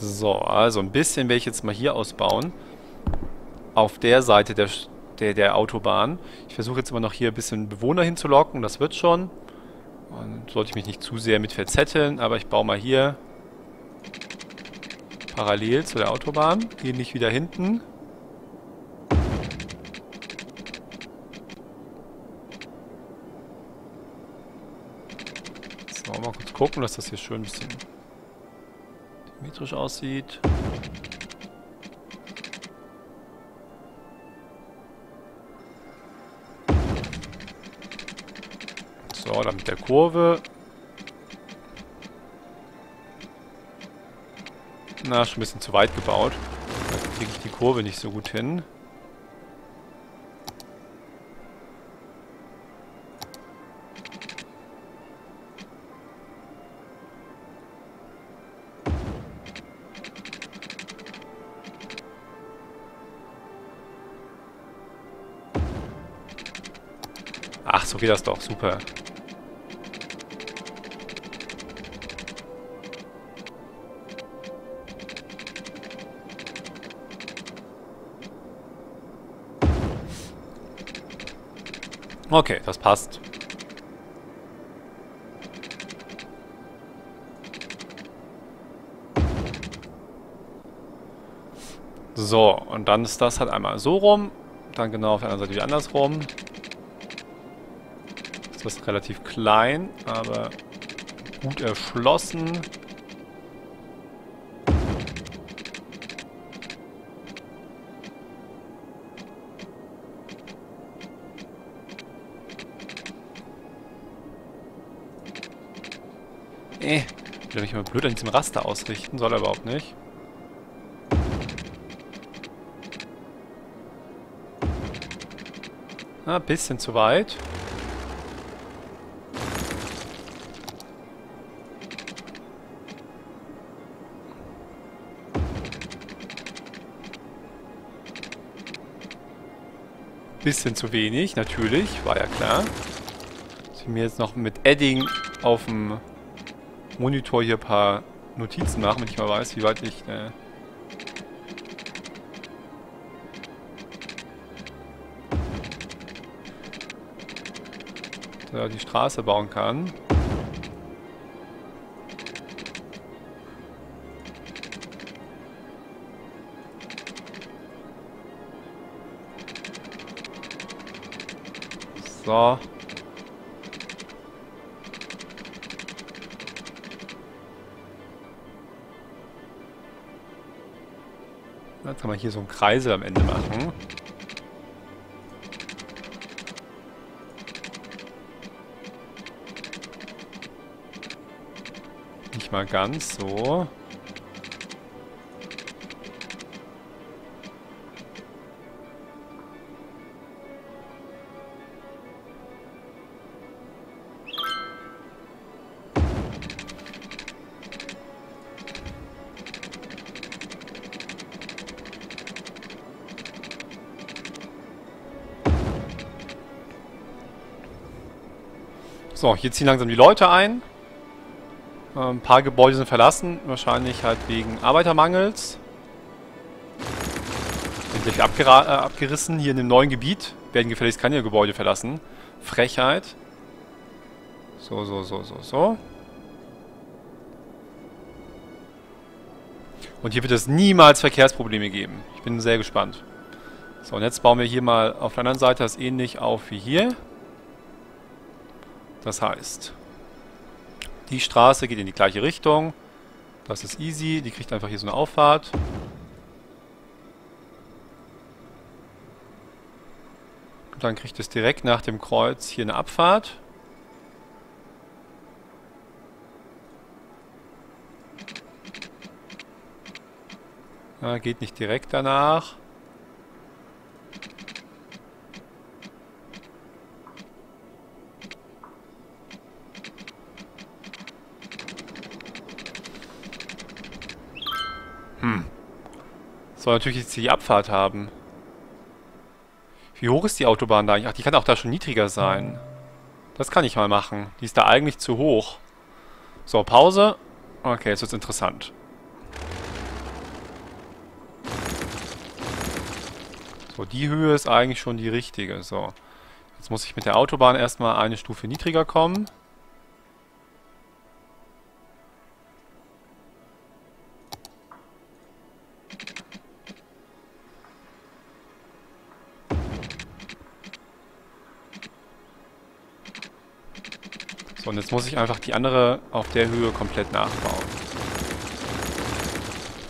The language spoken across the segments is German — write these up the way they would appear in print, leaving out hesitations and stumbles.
So, also ein bisschen werde ich jetzt mal hier ausbauen. Auf der Seite der Autobahn. Ich versuche jetzt immer noch hier ein bisschen Bewohner hinzulocken. Das wird schon. Dann sollte ich mich nicht zu sehr mit verzetteln. Aber ich baue mal hier parallel zu der Autobahn. Hier nicht wieder hinten. So, mal kurz gucken, dass das hier schön ein bisschen symmetrisch aussieht. So, dann mit der Kurve. Na, schon ein bisschen zu weit gebaut. Da kriege ich die Kurve nicht so gut hin. Ach, so geht das doch. Super. Okay, das passt. So, und dann ist das halt einmal so rum, dann genau auf der anderen Seite wieder andersrum. Das ist relativ klein, aber gut erschlossen. Ich will mich immer blöd an diesem Raster ausrichten, soll er überhaupt nicht. Na, ein bisschen zu weit. Bisschen zu wenig, natürlich, war ja klar. Dass ich mir jetzt noch mit Edding auf dem Monitor hier ein paar Notizen machen, wenn ich mal weiß, wie weit ich... da die Straße bauen kann. So. Jetzt kann man hier so einen Kreisel am Ende machen. Nicht mal ganz so. So, hier ziehen langsam die Leute ein. Ein paar Gebäude sind verlassen. Wahrscheinlich halt wegen Arbeitermangels. Sind gleich abgerissen. Hier in dem neuen Gebiet werden gefälligst keine Gebäude verlassen. Frechheit. So. Und hier wird es niemals Verkehrsprobleme geben. Ich bin sehr gespannt. So, und jetzt bauen wir hier mal auf der anderen Seite das ähnlich auf wie hier. Das heißt, die Straße geht in die gleiche Richtung. Das ist easy. Die kriegt einfach hier so eine Auffahrt. Und dann kriegt es direkt nach dem Kreuz hier eine Abfahrt. Na, geht nicht direkt danach. Soll natürlich jetzt die Abfahrt haben. Wie hoch ist die Autobahn da eigentlich? Ach, die kann auch da schon niedriger sein. Das kann ich mal machen. Die ist da eigentlich zu hoch. So, Pause. Okay, jetzt wird's interessant. So, die Höhe ist eigentlich schon die richtige. So, jetzt muss ich mit der Autobahn erstmal eine Stufe niedriger kommen. So, und jetzt muss ich einfach die andere auf der Höhe komplett nachbauen.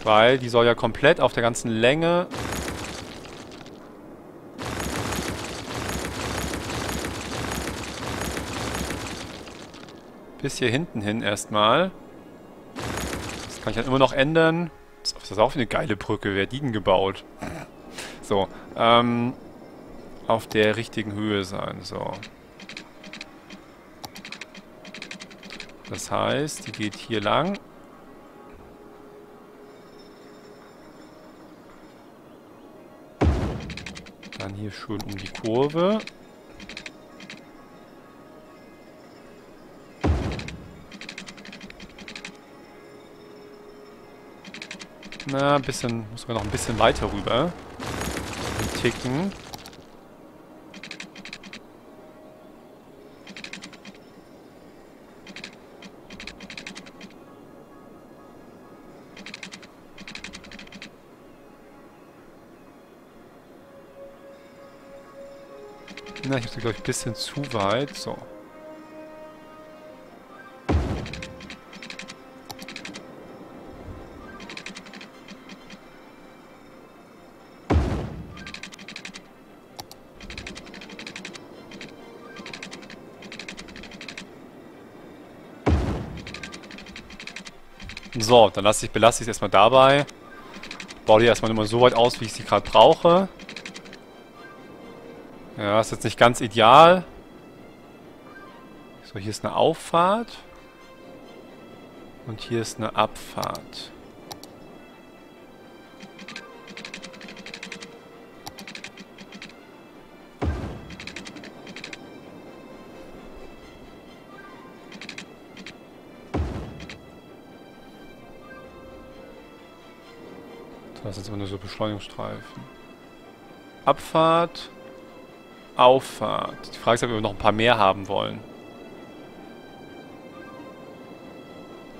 Weil die soll ja komplett auf der ganzen Länge bis hier hinten hin erstmal. Das kann ich dann immer noch ändern. Das ist auch eine geile Brücke. Wer hat die denn gebaut? So, auf der richtigen Höhe sein. So. Das heißt, die geht hier lang. Dann hier schön um die Kurve. Na, ein bisschen, muss sogar noch ein bisschen weiter rüber. Ein Ticken. Na, ich habe sie, glaube ich, ein bisschen zu weit. So. So, dann belasse ich es erstmal dabei. Baue die erstmal immer so weit aus, wie ich sie gerade brauche. Ja, ist jetzt nicht ganz ideal. So, hier ist eine Auffahrt. Und hier ist eine Abfahrt. Das ist jetzt immer nur so Beschleunigungsstreifen. Abfahrt. Auffahrt. Die Frage ist, ob wir noch ein paar mehr haben wollen.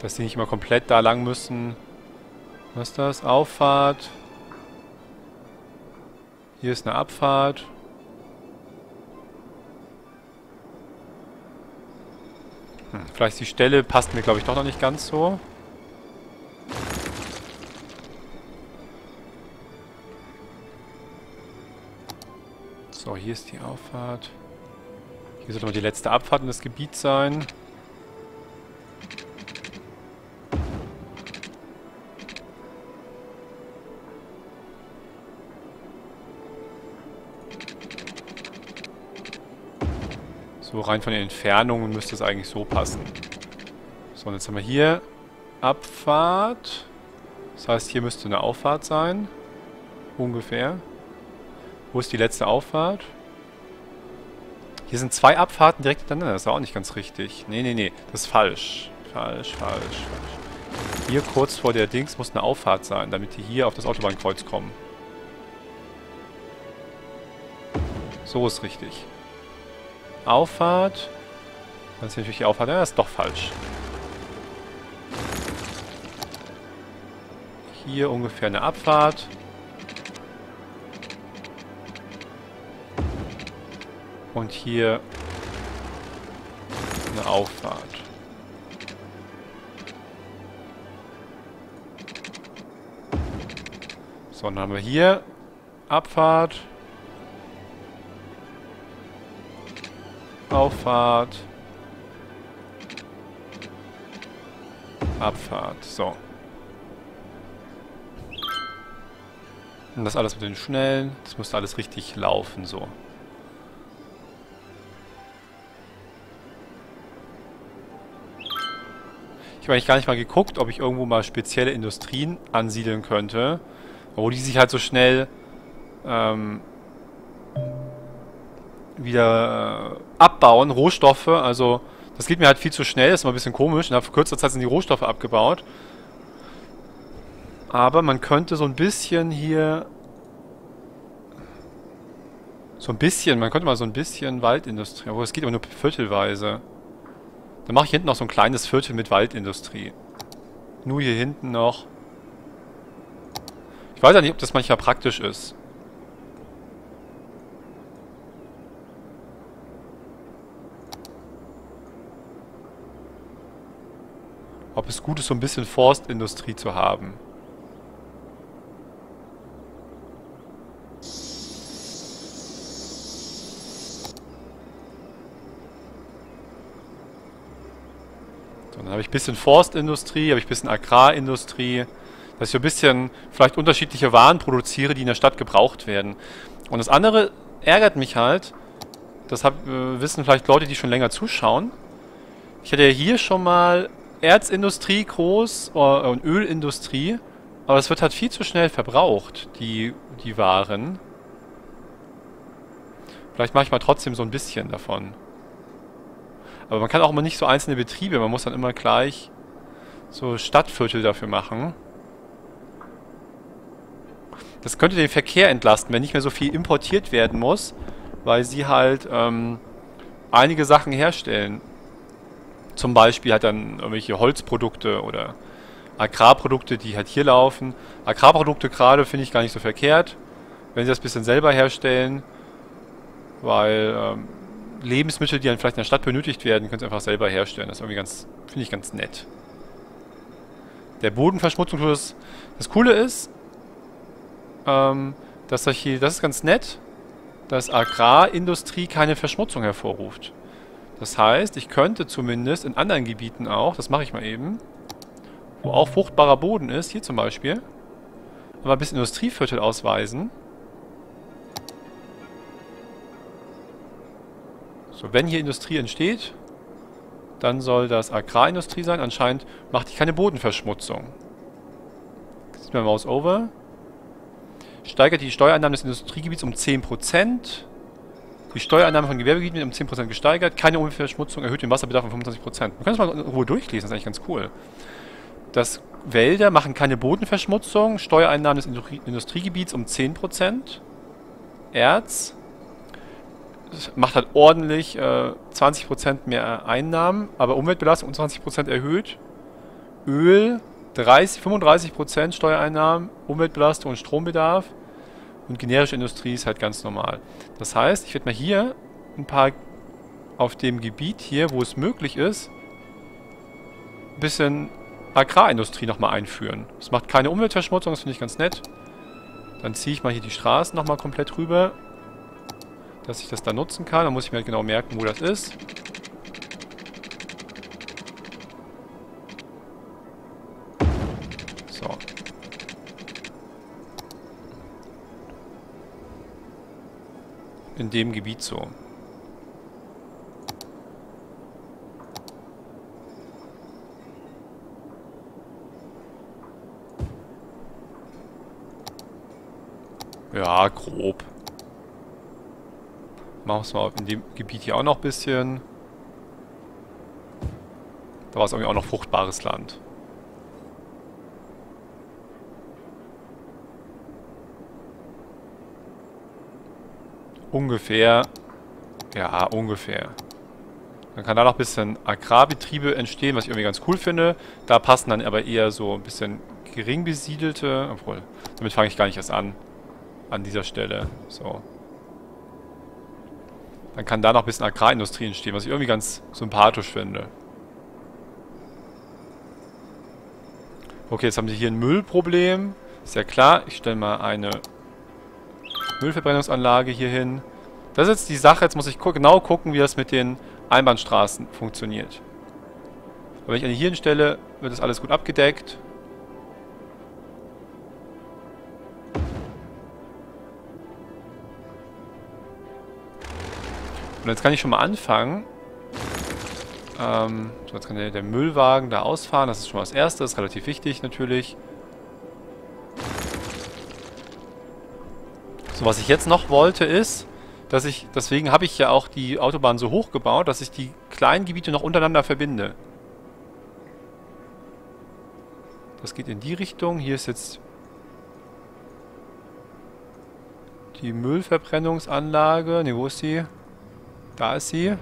Dass die nicht immer komplett da lang müssen. Was ist das? Auffahrt. Hier ist eine Abfahrt. Vielleicht die Stelle passt mir, glaube ich, doch noch nicht ganz so. So, hier ist die Auffahrt. Hier sollte mal die letzte Abfahrt in das Gebiet sein. So, rein von den Entfernungen müsste es eigentlich so passen. So, und jetzt haben wir hier Abfahrt. Das heißt, hier müsste eine Auffahrt sein. Ungefähr. Wo ist die letzte Auffahrt? Hier sind zwei Abfahrten direkt hintereinander. Das ist auch nicht ganz richtig. Nee, nee, nee. Das ist falsch. Falsch. Hier kurz vor der Dings muss eine Auffahrt sein, damit die hier auf das Autobahnkreuz kommen. So ist richtig. Auffahrt. Dann ist hier natürlich die Auffahrt. Ja, das ist doch falsch. Hier ungefähr eine Abfahrt. Und hier eine Auffahrt. So, dann haben wir hier Abfahrt. Auffahrt. Abfahrt. So. Und das alles mit den Schnellen. Das müsste alles richtig laufen, so. Ich habe eigentlich gar nicht mal geguckt, ob ich irgendwo mal spezielle Industrien ansiedeln könnte, wo die sich halt so schnell wieder abbauen, Rohstoffe, also das geht mir halt viel zu schnell, ist immer ein bisschen komisch, innerhalb kürzester Zeit sind die Rohstoffe abgebaut. Aber man könnte so ein bisschen hier So ein bisschen, man könnte mal so ein bisschen Waldindustrie, aber es geht aber nur viertelweise. Dann mache ich hinten noch so ein kleines Viertel mit Waldindustrie. Nur hier hinten noch. Ich weiß ja nicht, ob das manchmal praktisch ist. Ob es gut ist, so ein bisschen Forstindustrie zu haben. So, dann habe ich ein bisschen Forstindustrie, habe ich ein bisschen Agrarindustrie. Dass ich so ein bisschen vielleicht unterschiedliche Waren produziere, die in der Stadt gebraucht werden. Und das andere ärgert mich halt. Das wissen vielleicht Leute, die schon länger zuschauen. Ich hatte ja hier schon mal Erzindustrie groß und Ölindustrie, aber es wird halt viel zu schnell verbraucht, die Waren. Vielleicht mache ich mal trotzdem so ein bisschen davon. Aber man kann auch immer nicht so einzelne Betriebe, man muss dann immer gleich so Stadtviertel dafür machen. Das könnte den Verkehr entlasten, wenn nicht mehr so viel importiert werden muss, weil sie halt einige Sachen herstellen. Zum Beispiel halt dann irgendwelche Holzprodukte oder Agrarprodukte, die halt hier laufen. Agrarprodukte gerade finde ich gar nicht so verkehrt, wenn sie das ein bisschen selber herstellen, weil Lebensmittel, die dann vielleicht in der Stadt benötigt werden, können sie einfach selber herstellen. Das ist irgendwie ganz, finde ich ganz nett. Der Bodenverschmutzung, das Coole ist, dass hier, das ist ganz nett, dass Agrarindustrie keine Verschmutzung hervorruft. Das heißt, ich könnte zumindest in anderen Gebieten auch, das mache ich mal eben, wo auch fruchtbarer Boden ist, hier zum Beispiel, aber ein bisschen Industrieviertel ausweisen. So, wenn hier Industrie entsteht, dann soll das Agrarindustrie sein. Anscheinend macht die keine Bodenverschmutzung. Sieht man Mouse over. Steigert die Steuereinnahmen des Industriegebiets um 10%. Die Steuereinnahmen von Gewerbegebieten werden um 10% gesteigert. Keine Umweltverschmutzung, erhöht den Wasserbedarf um 25%. Man kann es mal in Ruhe durchlesen, das ist eigentlich ganz cool. Dass Wälder machen keine Bodenverschmutzung. Steuereinnahmen des Industriegebiets um 10%. Erz. Das macht halt ordentlich 20% mehr Einnahmen, aber Umweltbelastung um 20% erhöht. Öl 35% Steuereinnahmen, Umweltbelastung und Strombedarf. Und generische Industrie ist halt ganz normal. Das heißt, ich werde mal hier ein paar auf dem Gebiet hier, wo es möglich ist, ein bisschen Agrarindustrie nochmal einführen. Das macht keine Umweltverschmutzung, das finde ich ganz nett. Dann ziehe ich mal hier die Straßen nochmal komplett rüber, dass ich das da nutzen kann. Dann muss ich mir halt genau merken, wo das ist. So. In dem Gebiet so. Ja, grob. Machen wir es mal in dem Gebiet hier auch noch ein bisschen. Da war es irgendwie auch noch fruchtbares Land. Ungefähr. Ja, ungefähr. Dann kann da noch ein bisschen Agrarbetriebe entstehen, was ich irgendwie ganz cool finde. Da passen dann aber eher so ein bisschen gering besiedelte. Obwohl, damit fange ich gar nicht erst an. An dieser Stelle. So. Dann kann da noch ein bisschen Agrarindustrie entstehen, was ich irgendwie ganz sympathisch finde. Okay, jetzt haben sie hier ein Müllproblem. Ist ja klar. Ich stelle mal eine Müllverbrennungsanlage hier hin. Das ist jetzt die Sache, jetzt muss ich genau gucken, wie das mit den Einbahnstraßen funktioniert. Aber wenn ich eine hier hinstelle, wird das alles gut abgedeckt. Und jetzt kann ich schon mal anfangen. So, jetzt kann der Müllwagen da ausfahren, das ist schon mal das Erste, das ist relativ wichtig natürlich. So, was ich jetzt noch wollte ist, dass ich, deswegen habe ich ja auch die Autobahn so hoch gebaut, dass ich die kleinen Gebiete noch untereinander verbinde. Das geht in die Richtung, hier ist jetzt Die Müllverbrennungsanlage. Ne, wo ist die? Da ist sie.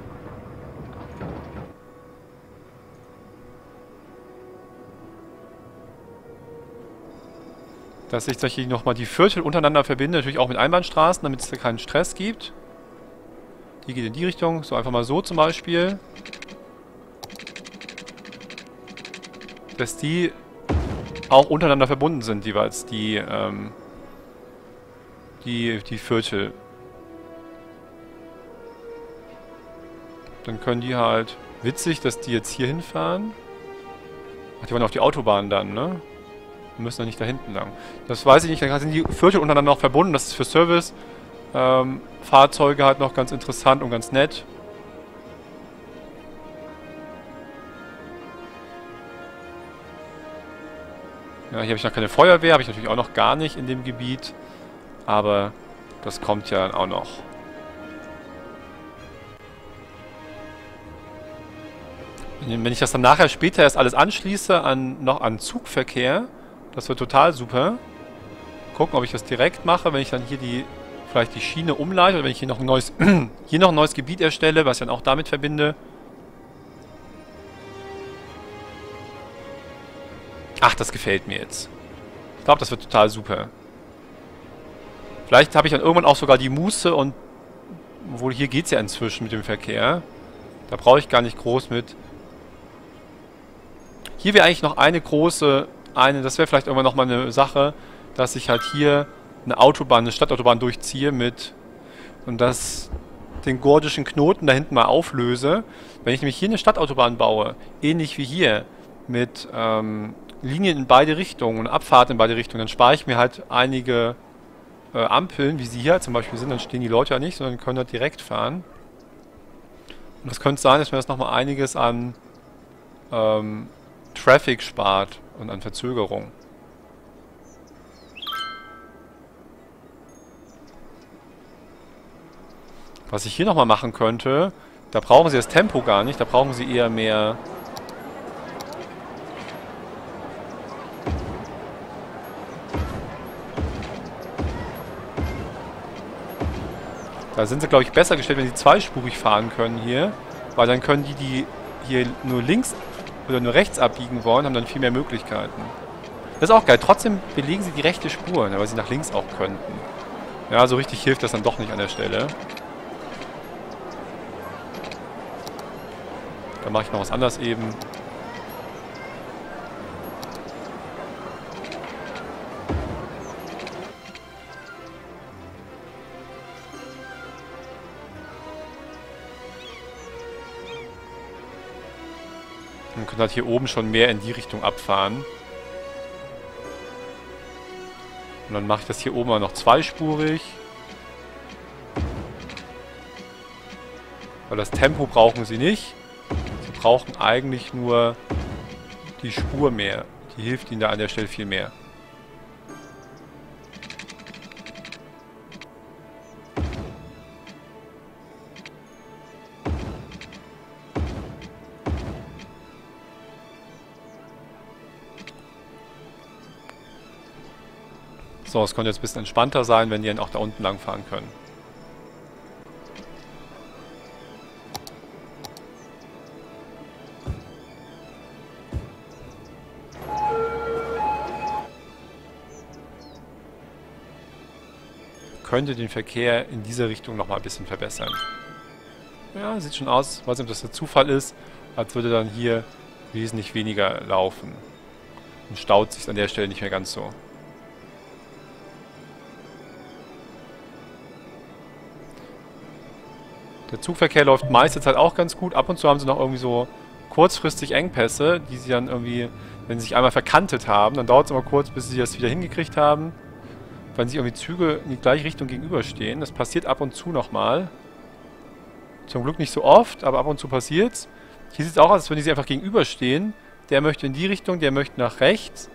Dass sich tatsächlich nochmal die Viertel untereinander verbinde, natürlich auch mit Einbahnstraßen, damit es da keinen Stress gibt. Die geht in die Richtung, so einfach mal so zum Beispiel. Dass die auch untereinander verbunden sind, jeweils die, die Viertel. Dann können die halt... Witzig, dass die jetzt hier hinfahren. Ach, die wollen auf die Autobahn dann, ne? Wir müssen doch nicht da hinten lang. Das weiß ich nicht, dann sind die Viertel untereinander noch verbunden. Das ist für Service Fahrzeuge halt noch ganz interessant und ganz nett. Ja, hier habe ich noch keine Feuerwehr, habe ich natürlich auch noch gar nicht in dem Gebiet. Aber das kommt ja dann auch noch. Wenn ich das dann nachher später erst alles anschließe an Zugverkehr, das wird total super. Gucken, ob ich das direkt mache, wenn ich dann hier vielleicht die Schiene umleite oder wenn ich hier noch ein neues, Gebiet erstelle, was ich dann auch damit verbinde. Ach, das gefällt mir jetzt. Ich glaube, das wird total super. Vielleicht habe ich dann irgendwann auch sogar die Muße und... Obwohl, hier geht es ja inzwischen mit dem Verkehr. Da brauche ich gar nicht groß mit. Hier wäre eigentlich noch eine große... das wäre vielleicht irgendwann nochmal eine Sache, dass ich halt hier eine Autobahn, eine Stadtautobahn durchziehe mit... Und das... den gordischen Knoten da hinten mal auflöse. Wenn ich nämlich hier eine Stadtautobahn baue, ähnlich wie hier, mit Linien in beide Richtungen und Abfahrten in beide Richtungen, dann spare ich mir halt einige Ampeln, wie sie hier zum Beispiel sind. Dann stehen die Leute ja nicht, sondern können da direkt fahren. Und das könnte sein, dass mir das nochmal einiges an Traffic spart und an Verzögerung. Was ich hier nochmal machen könnte, da brauchen sie das Tempo gar nicht, da brauchen sie eher mehr... Da sind sie, glaube ich, besser gestellt, wenn sie zweispurig fahren können hier. Weil dann können die, die hier nur links oder nur rechts abbiegen wollen, haben dann viel mehr Möglichkeiten. Das ist auch geil. Trotzdem belegen sie die rechte Spur, weil sie nach links auch könnten. Ja, so richtig hilft das dann doch nicht an der Stelle. Dann mache ich noch was anderes eben. Man könnte halt hier oben schon mehr in die Richtung abfahren. Und dann mache ich das hier oben auch noch zweispurig. Weil das Tempo brauchen sie nicht. Sie brauchen eigentlich nur die Spur mehr. Die hilft ihnen da an der Stelle viel mehr. So, es könnte jetzt ein bisschen entspannter sein, wenn die dann auch da unten lang fahren können. Könnte den Verkehr in dieser Richtung nochmal ein bisschen verbessern. Ja, sieht schon aus, weiß nicht, ob das der Zufall ist, als würde dann hier wesentlich weniger laufen. Und staut sich an der Stelle nicht mehr ganz so. Der Zugverkehr läuft meist jetzt halt auch ganz gut. Ab und zu haben sie noch irgendwie so kurzfristig Engpässe, die sie dann irgendwie, wenn sie sich einmal verkantet haben, dann dauert es immer kurz, bis sie das wieder hingekriegt haben. Wenn sich irgendwie Züge in die gleiche Richtung gegenüberstehen. Das passiert ab und zu nochmal. Zum Glück nicht so oft, aber ab und zu passiert's. Hier sieht es auch aus, als würden die sich einfach gegenüberstehen. Der möchte in die Richtung, der möchte nach rechts.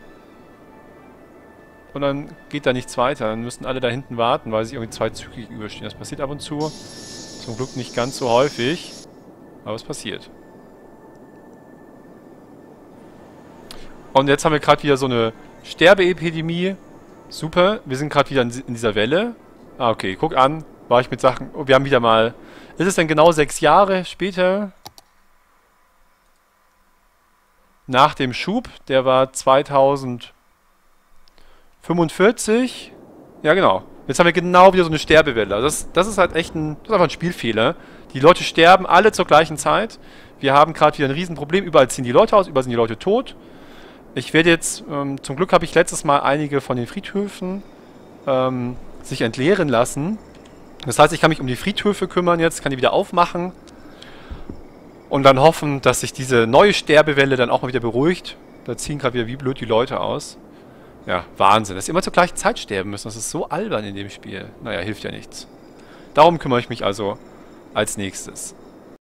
Und dann geht da nichts weiter. Dann müssen alle da hinten warten, weil sie irgendwie zwei Züge gegenüberstehen. Das passiert ab und zu. Zum Glück nicht ganz so häufig, aber es passiert. Und jetzt haben wir gerade wieder so eine Sterbeepidemie. Super, wir sind gerade wieder in dieser Welle. Ah, okay. Guck an. War ich mit Sachen... Oh, wir haben wieder mal... Ist es denn genau 6 Jahre später? Nach dem Schub. Der war 2045. Ja, genau. Jetzt haben wir genau wieder so eine Sterbewelle. Also das ist halt echt ein... Das ist einfach ein Spielfehler. Die Leute sterben alle zur gleichen Zeit. Wir haben gerade wieder ein Riesenproblem. Überall ziehen die Leute aus. Überall sind die Leute tot. Ich werde jetzt... zum Glück habe ich letztes Mal einige von den Friedhöfen... sich entleeren lassen. Das heißt, ich kann mich um die Friedhöfe kümmern jetzt, kann die wieder aufmachen und dann hoffen, dass sich diese neue Sterbewelle dann auch mal wieder beruhigt. Da ziehen gerade wieder wie blöd die Leute aus. Ja, Wahnsinn, dass sie immer zur gleichen Zeit sterben müssen. Das ist so albern in dem Spiel. Naja, hilft ja nichts. Darum kümmere ich mich also als nächstes.